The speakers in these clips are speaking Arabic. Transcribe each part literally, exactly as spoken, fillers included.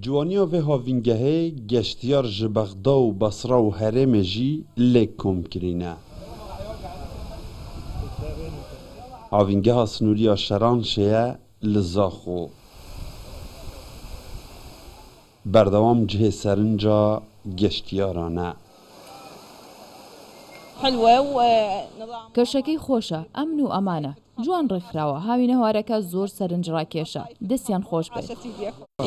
جوانیا و هاوینگهه گشتیار جه بغدا و بصره و هرم جی لک کم کرینه. هاوینگهه سنوریا شران شیه لزاخو بردوام جه سرنجا گشتیارانه. کەشەکەی خۆشە، ئەمن و ئەمانە، جوان ڕێکخراوە، هاوینە هەوارەکە زۆر سەرنجڕاکێشە، دەستیان خۆش بێت.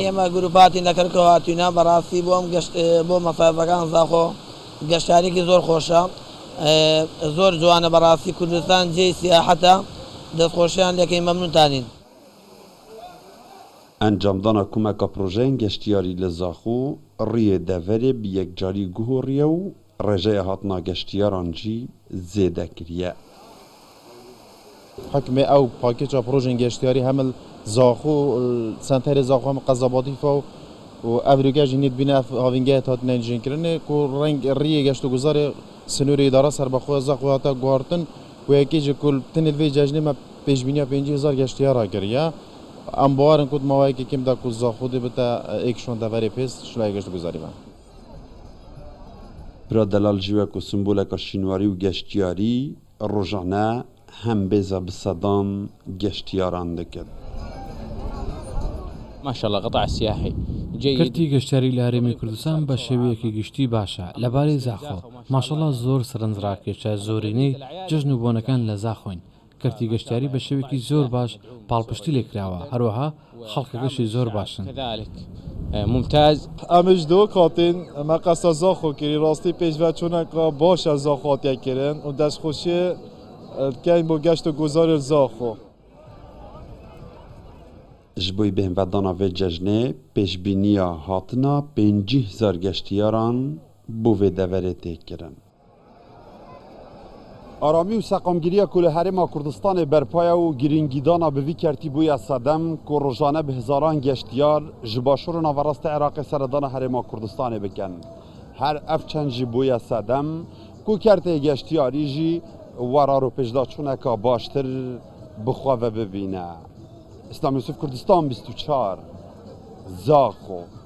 ئێمە گروپاتی نەکردەوە هاتووینە بەڕاستی بۆم بۆ مەسافەکان زاخۆ گەشتارێکی زۆر خۆشە، زۆر جوانە بەڕاستی کوردستان جێی سیاحەتە، دەستخۆشیان لەکەی مەمنونتانین. ئەنجامدانە کۆمەکە پرۆژەیەن گەشتیاری لە زاخۆ ڕێی دەڤەرێ یەکجاری گوهۆڕیە و ڕێژەیە هاتنا گەشتیاران جی زێدەکریە. حکمێ ئەو پاکێجە پرۆژێن گەشتیاری هەمل زاخۆ و سەنتەرێ زاخۆ هەم قەزاباتیفە و ئەڤرۆگە جی نێت بینە هاوینگەیەت هاتنە ئینجینکردنێ و ڕەنگ ڕیە گەشتوگوزارێ سنووری ئیدارە سەربەخۆیە زاخۆ هاتە گواردن و یەکێ جی کول تنێت وێ جەژنێ مە پێشبینیە پێنجی هزار گەشتیارا کریە. ئەم باوارن کوت ماوەیەکێ کێمدا کو زاخۆ دێ بتە ئێکشۆن دەڤەرێ پێست شلای گەشتوگوزاریوە. برا دلال جوک و سمبولک شینواری و گشتیاری روزانه هم بزا بصدام گشتیاران دکد. ماشاءالله قطع سیاحی کرتی گشتیاری لهرمی کردستان به شویکی گشتی باشه لبالی زاخو ماشاءالله زور سرنزراکیشه زورینی جژن و بۆنەکان لە زاخۆین کرتی گشتیاری به شویکی زور باش پاڵپشتی لێکراوە هەروەها خەڵکەکەشی زۆر باشن. ممتاز. امش دو کاتین ما قصه زاخو کری راستی پیش و چونک باش از زاخواتیه کرن و دست خوشی کن با گشت و گذار زاخو. جبوی بهم و دانا و ججنه پیش بینیا هاتنا پنجی هزار گشتیاران بوه دوره تیک کرن. آرامی و سقامگیری کل هرم کردستان برپای و گرینگیدانا به وی کرتیبوی صدم که روزانه به هزاران گشتیار جباشور و ناوەڕاست عراق سردان هرم کردستان بکن. هر افچن جبوی صدم که کرتی گشتیاری جی ورار و پجدا چونکا باشتر بخواه و ببینه. اسلام یوسف کردستان بیست و چهار زاخو.